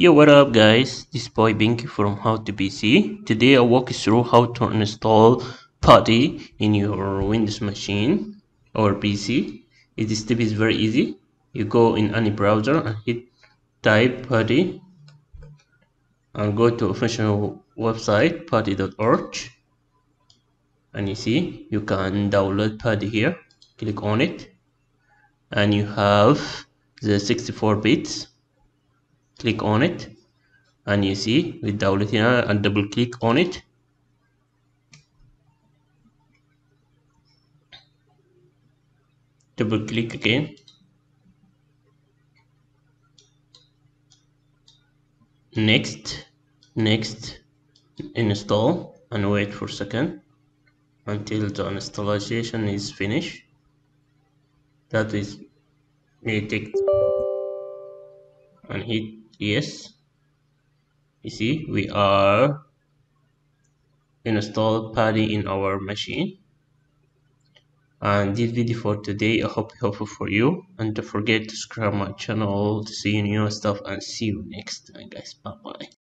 Yo, what up guys, this is boy Binky from HowToPc. Today I walk you through how to install PuTTY in your Windows machine or PC. This step is very easy. You go in any browser and hit type PuTTY and go to official website PuTTY.org, and you see you can download PuTTY here. Click on it and you have the 64 bits. Click on it and you see we download here and double click on it. Double click again. Next, install and wait for a second until the installation is finished. That is may take and hit yes. You see we are installed PuTTY in our machine. And this video for today, I hope it's helpful for you, and don't forget to subscribe my channel to see new stuff, and see you next time guys. Bye bye.